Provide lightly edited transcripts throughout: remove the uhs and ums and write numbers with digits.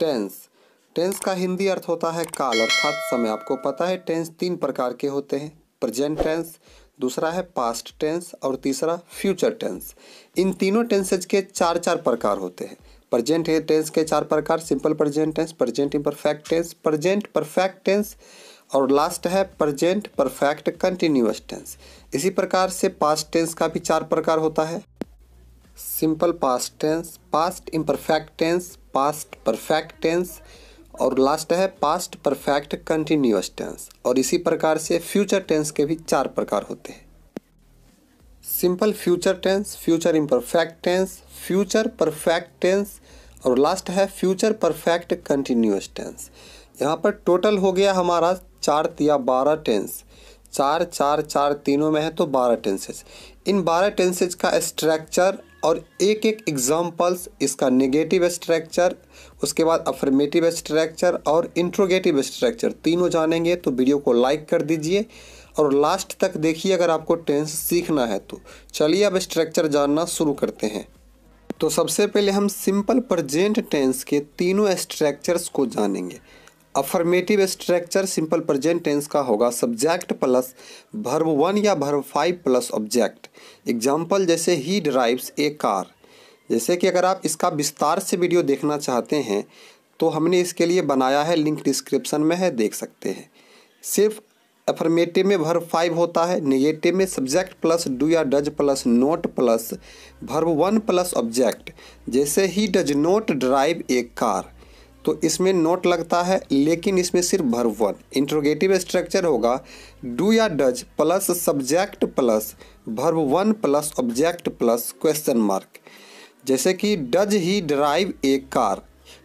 Tense. Tense का हिंदी अर्थ होता है काल अर्थात समय। आपको पता है टेंस तीन प्रकार के होते हैं, प्रेजेंट टेंस, दूसरा है पास्ट टेंस और तीसरा फ्यूचर टेंस। इन तीनों टेंसेज के चार चार प्रकार होते हैं। प्रेजेंट टेंस के चार प्रकार, simple present tense, present imperfect tense, present perfect tense और लास्ट है प्रेजेंट परफेक्ट कंटिन्यूअस टेंस। इसी प्रकार से पास्ट टेंस का भी चार प्रकार होता है, simple past tense, past imperfect tense, past perfect tense और लास्ट है पास्ट परफेक्ट कंटिन्यूअस टेंस। और इसी प्रकार से फ्यूचर टेंस के भी चार प्रकार होते हैं, simple future tense, future imperfect tense, future perfect tense और लास्ट है फ्यूचर परफेक्ट कंटिन्यूअस टेंस। यहाँ पर टोटल हो गया हमारा 4 या 12 टेंस, 4 4 4 तीनों में है तो 12 टेंसेज। इन 12 टेंसेज का स्ट्रक्चर और एक एक एग्जाम्पल्स, इसका नेगेटिव स्ट्रक्चर, उसके बाद अफर्मेटिव स्ट्रक्चर और इंट्रोगेटिव स्ट्रक्चर, तीनों जानेंगे। तो वीडियो को लाइक कर दीजिए और लास्ट तक देखिए अगर आपको टेंस सीखना है तो। चलिए अब स्ट्रक्चर जानना शुरू करते हैं। तो सबसे पहले हम सिंपल प्रेजेंट टेंस के तीनों स्ट्रक्चर्स को जानेंगे। Affirmative structure simple present tense का होगा सब्जेक्ट प्लस वर्ब 1 या वर्ब 5 प्लस ऑब्जेक्ट। एग्जाम्पल जैसे ही ड्राइव्स ए कार। जैसे कि अगर आप इसका विस्तार से वीडियो देखना चाहते हैं तो हमने इसके लिए बनाया है, लिंक डिस्क्रिप्शन में है, देख सकते हैं। सिर्फ अफर्मेटिव में वर्ब 5 होता है, नेगेटिव में सब्जेक्ट प्लस डू या does plus not plus verb 1 plus object. जैसे he does not drive a car, तो इसमें नोट लगता है लेकिन इसमें सिर्फ वर्ब 1। इंट्रोगेटिव स्ट्रक्चर होगा डू या does plus subject plus verb 1 plus object plus question mark. जैसे कि does he drive a car,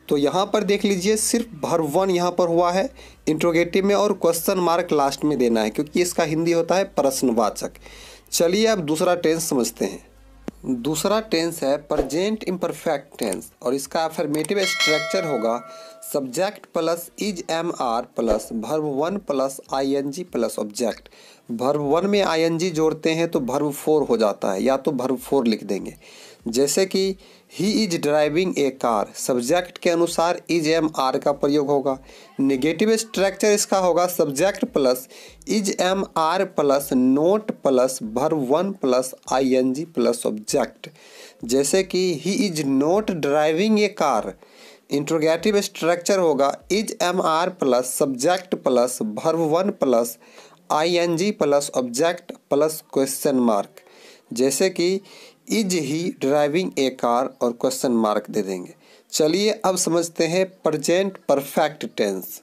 तो यहाँ पर देख लीजिए सिर्फ वर्ब 1 यहाँ पर हुआ है इंट्रोगेटिव में और क्वेश्चन मार्क लास्ट में देना है क्योंकि इसका हिंदी होता है प्रश्नवाचक। चलिए अब दूसरा टेंस समझते हैं। दूसरा टेंस है प्रेजेंट इम्परफेक्ट टेंस और इसका अफर्मेटिव स्ट्रक्चर होगा subject plus is am are plus verb 1 plus I N G plus object. Verb 1 में आई एन जी जोड़ते हैं तो वर्ब 4 हो जाता है, या तो वर्ब 4 लिख देंगे। जैसे कि he is driving a car, subject के अनुसार इज एम आर का प्रयोग होगा। नेगेटिव स्ट्रक्चर इसका होगा subject plus is am are plus not plus verb 1 plus I N G plus object. जैसे कि he is not driving a car. Interrogative structure होगा is am are plus subject plus verb 1 plus I N G plus object plus question mark. जैसे कि is he driving a car और question mark दे देंगे। चलिए अब समझते हैं present perfect tense.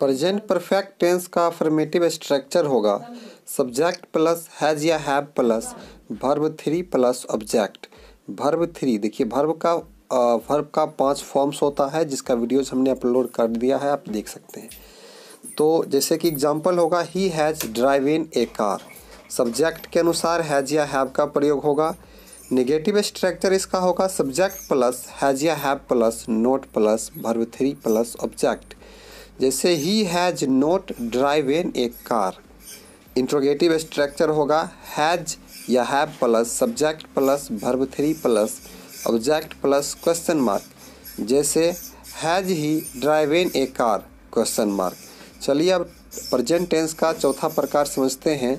Present perfect tense का अफर्मेटिव स्ट्रक्चर होगा सब्जेक्ट प्लस हैज या have plus verb 3 plus object. Verb 3, देखिए वर्ब का 5 फॉर्म्स होता है जिसका वीडियोज हमने अपलोड कर दिया है, आप देख सकते हैं। तो जैसे कि एग्जांपल होगा he has driven a car, subject के अनुसार हैज या हैव का प्रयोग होगा। नेगेटिव स्ट्रक्चर इसका होगा सब्जेक्ट प्लस हैज या have plus not plus verb 3 plus object. जैसे he has not driven a car. Interrogative structure होगा हैज या have plus subject plus verb 3 plus object plus question mark. जैसे has he driven a car question mark. चलिए अब present tense का चौथा प्रकार समझते हैं।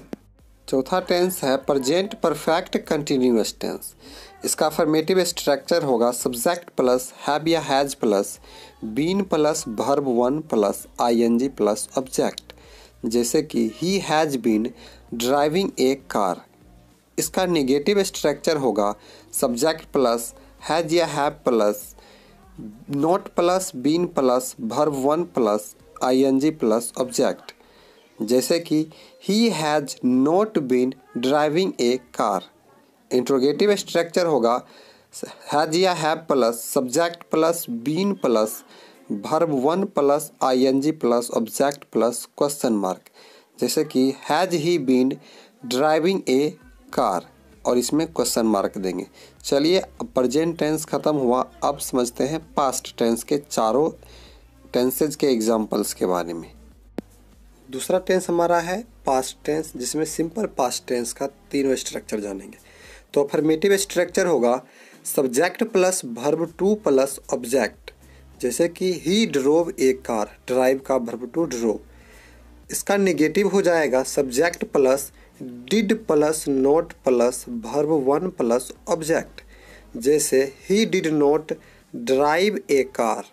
चौथा टेंस है प्रेजेंट परफेक्ट कंटिन्यूअस टेंस। इसका अफर्मेटिव स्ट्रक्चर होगा सब्जेक्ट प्लस हैव या has plus been plus verb 1 plus I N G plus object. जैसे कि he has been driving a car. इसका नेगेटिव स्ट्रक्चर होगा सब्जेक्ट प्लस हैज या have plus not plus been plus verb 1 plus I N G plus object. जैसे कि he has not been driving a car. Interrogative structure होगा has या have plus subject plus been plus verb 1 plus I N G plus object plus question mark. जैसे कि has he been driving a car और इसमें question mark देंगे। चलिए present tense खत्म हुआ, अब समझते हैं पास्ट टेंस के चारों टेंसेज के एग्जाम्पल्स के बारे में। दूसरा टेंस हमारा है पास्ट टेंस जिसमें सिंपल पास्ट टेंस का तीनों स्ट्रक्चर जानेंगे। तो अफर्मेटिव स्ट्रक्चर होगा subject plus verb 2 plus object. जैसे कि he drove a car, drive का वर्ब टू ड्रोव। इसका नेगेटिव हो जाएगा subject plus did plus not plus verb one plus object. जैसे he did not drive a car.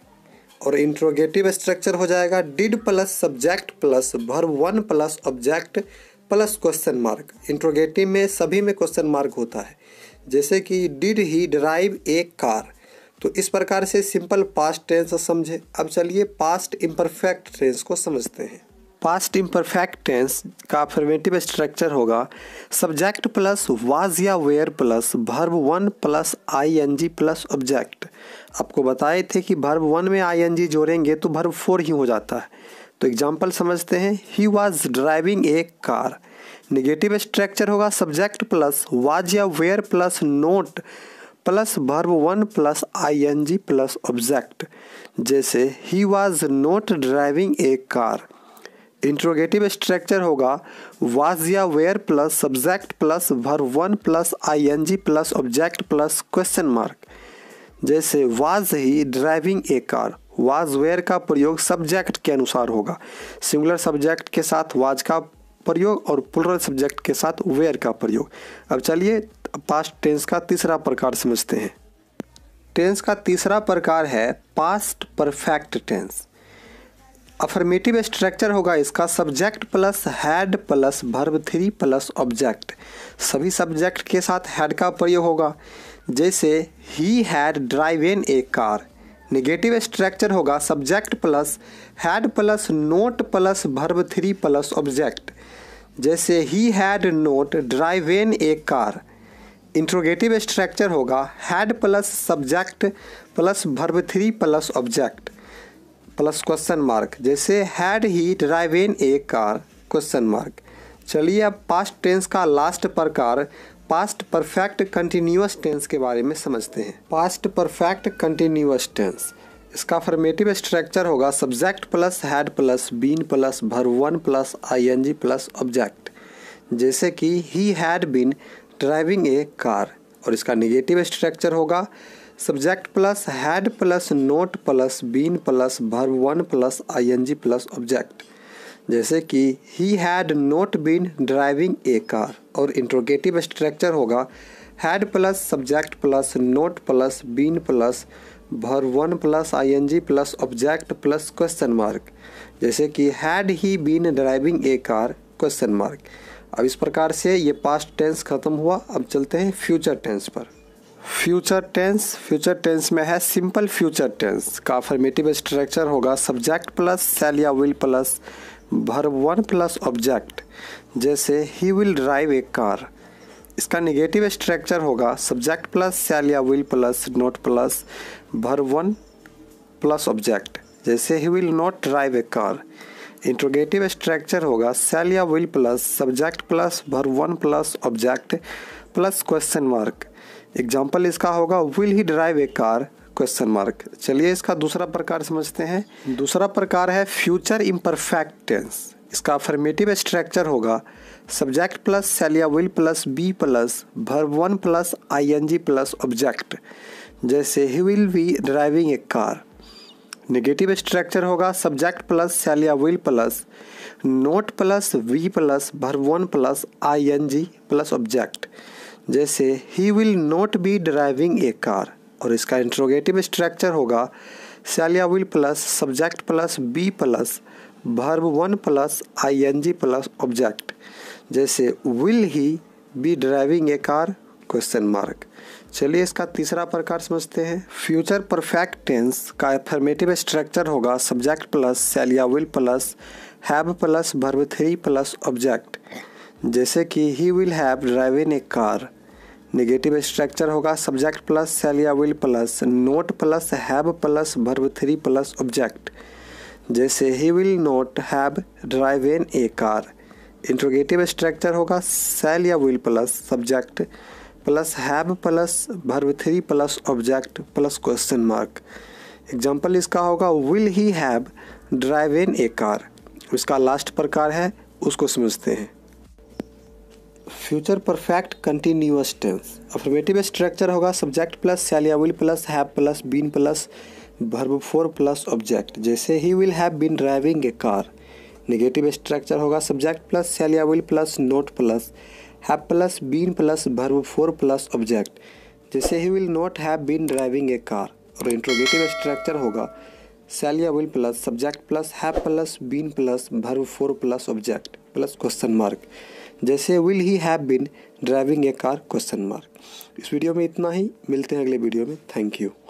और interrogative structure हो जाएगा did plus subject plus verb one plus object plus question mark. Interrogative में सभी में question mark होता है। जैसे कि did he drive a car. तो इस प्रकार से सिंपल पास्ट टेंस समझे। अब चलिए पास्ट इम्परफेक्ट टेंस को समझते हैं। पास्ट इम्परफेक्ट टेंस का अफर्मेटिव स्ट्रक्चर होगा सब्जेक्ट प्लस वाज या were plus verb one plus ING plus object. आपको बताए थे कि वर्ब वन में आईएनजी जोड़ेंगे तो वर्ब फोर ही हो जाता है। तो एग्जाम्पल समझते हैं। He was driving a car. Negative structure होगा सब्जेक्ट प्लस वाज या were plus not plus verb one plus ING plus object. जैसे he was not driving a car. Interrogative structure होगा वाज या were plus subject plus verb one plus ING plus object plus question mark. जैसे was he driving a car. Was were का प्रयोग subject के अनुसार होगा। Singular subject के साथ वाज का प्रयोग और प्लुरल सब्जेक्ट के साथ वेयर का प्रयोग। अब चलिए पास्ट टेंस का तीसरा प्रकार समझते हैं। टेंस का तीसरा प्रकार है past perfect tense. Affirmative structure होगा इसका subject plus had plus verb three plus object. सभी सब्जेक्ट के साथ हैड का प्रयोग होगा। जैसे he had driven a car. Negative structure होगा subject plus had plus not plus verb three plus object. जैसे he had not driven a car. Interrogative structure होगा had plus subject plus verb three plus object plus question mark. जैसे had he driven a car question mark. चलिए अब past tense का last प्रकार past perfect continuous tense के बारे में समझते हैं। पास्ट परफेक्ट कंटिन्यूअस टेंस इसका अफर्मेटिव स्ट्रक्चर होगा subject plus had plus been plus verb one plus ING plus object. जैसे कि he had been driving a car. और इसका नेगेटिव स्ट्रक्चर होगा subject plus had plus not plus been plus verb one plus ING plus object. जैसे कि he had not been driving a car. और interrogative structure होगा had plus subject plus not plus been plus verb one plus ING plus object plus question mark. जैसे कि had he been driving a car question mark. अब इस प्रकार से ये past tense खत्म हुआ। अब चलते हैं फ्यूचर टेंस पर। Future tense. फ्यूचर टेंस में है सिंपल फ्यूचर टेंस का अफर्मेटिव स्ट्रक्चर होगा सब्जेक्ट प्लस शैल या will plus verb one plus object. जैसे he will drive a car. इसका नेगेटिव स्ट्रक्चर होगा सब्जेक्ट प्लस शैल या will plus not plus verb one plus object. जैसे he will not drive a car. Interrogative structure होगा shall या will plus subject plus verb one plus object plus question mark. Example इसका होगा will he drive a car question mark. चलिए इसका दूसरा प्रकार समझते हैं। दूसरा प्रकार है फ्यूचर इम्परफेक्ट टेंस। इसका अफर्मेटिव स्ट्रक्चर होगा सब्जेक्ट प्लस शैल या will plus be plus verb one plus ING plus object. जैसे he will be driving a car. Negative structure होगा सब्जेक्ट प्लस शैल या will plus not plus be plus verb one plus ING plus object. जैसे he will not be driving a car. और इसका interrogative structure होगा shall या will plus subject plus be plus verb one plus ING plus object. जैसे will he be driving a car question mark. चलिए इसका तीसरा प्रकार समझते हैं। फ्यूचर परफेक्ट टेंस का अफर्मेटिव स्ट्रक्चर होगा सब्जेक्ट प्लस शैल या will plus have plus verb three plus object. जैसे कि he will have driven a car. Negative structure होगा सब्जेक्ट प्लस शैल या will plus not plus have plus verb three plus object. जैसे he will not have driven a car. Interrogative structure होगा shall या will plus subject plus have plus verb three plus object plus question mark. Example इसका होगा will he have driven a car. इसका last प्रकार है उसको समझते हैं। Future perfect continuous tense affirmative structure होगा सब्जेक्ट प्लस शैल या will plus have plus been plus verb four plus object, जैसे he will have been driving a car. Negative structure होगा सब्जेक्ट प्लस शैल या will plus not plus have plus been plus verb four plus object, जैसे he will not have been driving a car. और interrogative structure होगा shall या will plus subject plus have plus been plus verb four plus object plus question mark, जैसे will he have been driving a car question mark. इस video में इतना ही, मिलते हैं अगले वीडियो में। Thank you.